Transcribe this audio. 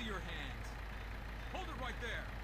of your hands. Hold it right there.